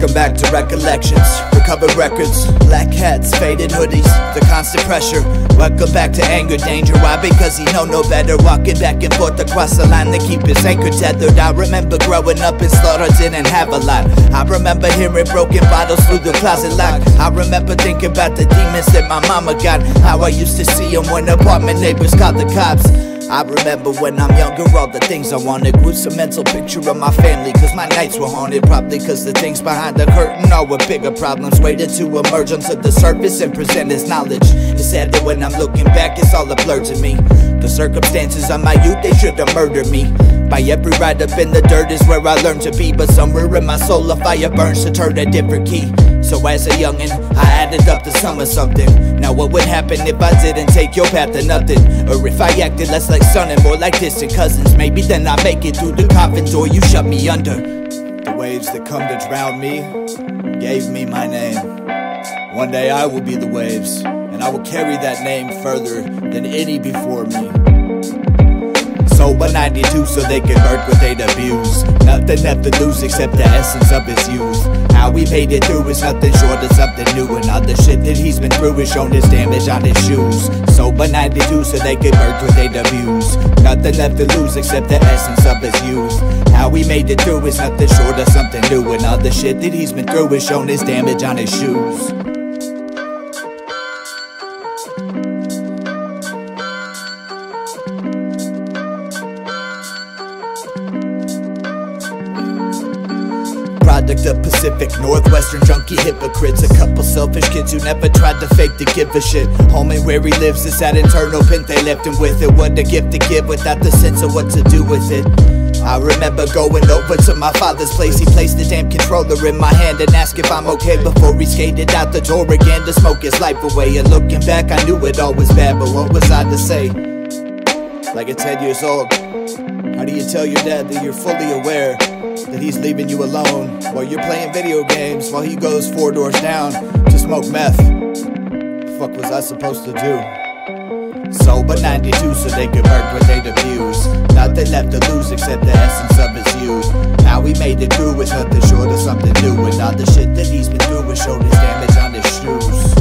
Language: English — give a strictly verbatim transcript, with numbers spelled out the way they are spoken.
Come back to recollections, recovered records, black hats, faded hoodies, the constant pressure. Welcome back to anger, danger, why? Because he know no better. Walking back and forth across the line to keep his anchor tethered. I remember growing up in slaughter, didn't have a lot. I remember hearing broken bottles through the closet lock. I remember thinking about the demons that my mama got. How I used to see them when apartment neighbors called the cops. I remember when I'm younger, all the things I wanted. Gruesome mental picture of my family, cause my nights were haunted. Probably cause the things behind the curtain all were bigger problems, waited to emerge onto the surface and present as knowledge. It's sad that when I'm looking back, it's all a blur to me. The circumstances of my youth, they should've murdered me. By every ride up in the dirt is where I learned to be. But somewhere in my soul a fire burns to turn a different key. So as a youngin', I added up the sum of something. Now what would happen if I didn't take your path to nothing? Or if I acted less like son and more like distant cousins? Maybe then I make it through the coffin door you shut me under. The waves that come to drown me gave me my name. One day I will be the waves, and I will carry that name further than any before me. Sober ninety-two so they can hurt what they'd abuse. Nothing left to lose except the essence of his youth. How he made it through is nothing short of something new, and all the shit that he's been through is shown as damage on his shoes. Sober ninety-two so they can hurt what they'd abuse. Nothing left to lose except the essence of his youth. How he made it through is nothing short of something new, and all the shit that he's been through is shown as damage on his shoes. Product of Pacific Northwestern junkie hypocrites, a couple selfish kids who never tried to fake to give a shit. Home and where he lives is that internal pit they left him with. It what a gift to give without the sense of what to do with it. I remember going over to my father's place. He placed the damn controller in my hand and asked if I'm okay before he skated out the door again to smoke his life away. And looking back, I knew it all was bad, but what was I to say? Like at ten years old, how do you tell your dad that you're fully aware that he's leaving you alone while you're playing video games, while he goes four doors down to smoke meth? The fuck was I supposed to do? Sober ninety-two so they could hurt what they'd abuse. Nothing left to lose except the essence of his youth. How he made it through is nothing short of something new, and all the shit that he's been through has shown his damage on his shoes.